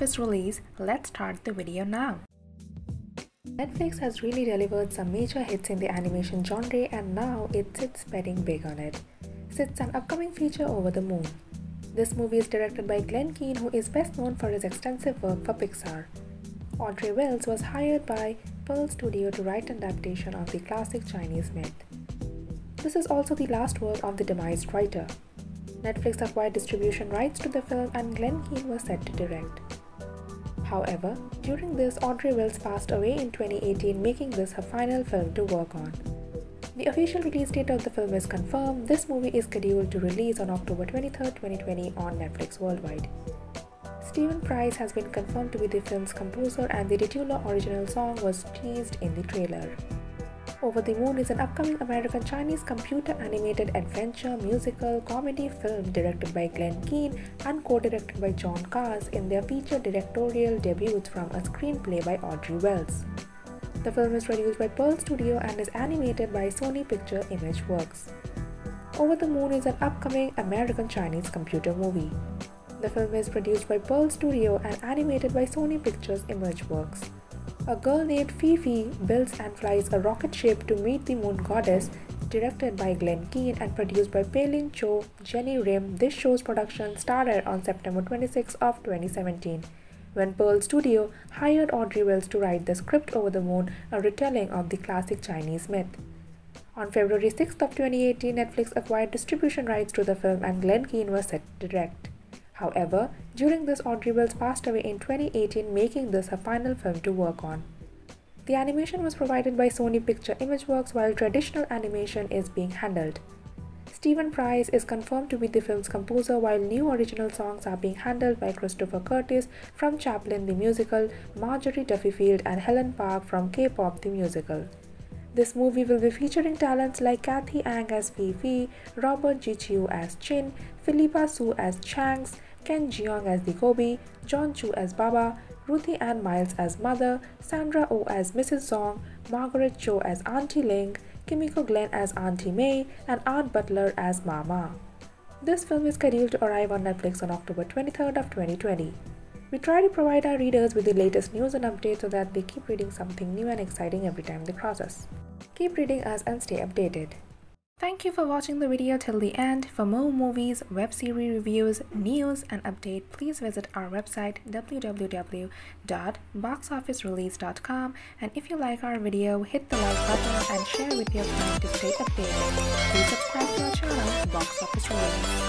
Office Release, let's start the video now. Netflix has really delivered some major hits in the animation genre, and now it's betting big on it. It's an upcoming feature, Over the Moon. This movie is directed by Glen Keane, who is best known for his extensive work for Pixar. Audrey Wells was hired by Pearl Studio to write an adaptation of the classic Chinese myth. This is also the last work of the demised writer. Netflix acquired distribution rights to the film, and Glen Keane was set to direct. However, during this, Audrey Wells passed away in 2018, making this her final film to work on. The official release date of the film is confirmed. This movie is scheduled to release on October 23, 2020 on Netflix worldwide. Stephen Price has been confirmed to be the film's composer, and the titular original song was teased in the trailer. Over the Moon is an upcoming American-Chinese computer-animated adventure musical comedy film directed by Glen Keane and co-directed by John Kahrs in their feature directorial debut from a screenplay by Audrey Wells. The film is produced by Pearl Studio and is animated by Sony Pictures ImageWorks. Over the Moon is an upcoming American-Chinese computer movie. The film is produced by Pearl Studio and animated by Sony Pictures ImageWorks. A girl named Fifi builds and flies a rocket ship to meet the moon goddess, directed by Glen Keane and produced by Peilin Chou, Jenny Rim. This show's production started on September 26 of 2017. When Pearl Studio hired Audrey Wells to write the script Over the Moon, a retelling of the classic Chinese myth. On February 6 of 2018, Netflix acquired distribution rights to the film, and Glen Keane was set to direct. However, during this, Audrey Wells passed away in 2018, making this her final film to work on. The animation was provided by Sony Pictures ImageWorks, while traditional animation is being handled. Stephen Price is confirmed to be the film's composer, while new original songs are being handled by Christopher Curtis from Chaplin the Musical, Marjorie Duffyfield and Helen Park from K-Pop the Musical. This movie will be featuring talents like Kathy Ang as Fifi, Robert Gichiu as Chin, Philippa Su as Changs, Ken Jeong as the Gobi, John Chu as Baba, Ruthie Ann Miles as Mother, Sandra Oh as Mrs. Zong, Margaret Cho as Auntie Ling, Kimiko Glenn as Auntie May, and Aunt Butler as Mama. This film is scheduled to arrive on Netflix on October 23rd of 2020. We try to provide our readers with the latest news and updates so that they keep reading something new and exciting every time they process. Keep reading us and stay updated. Thank you for watching the video till the end. For more movies, web series reviews, news and update, please visit our website www.boxofficerelease.com, and if you like our video, hit the like button and share with your friends to stay updated. Please subscribe to our channel, Box Office Release.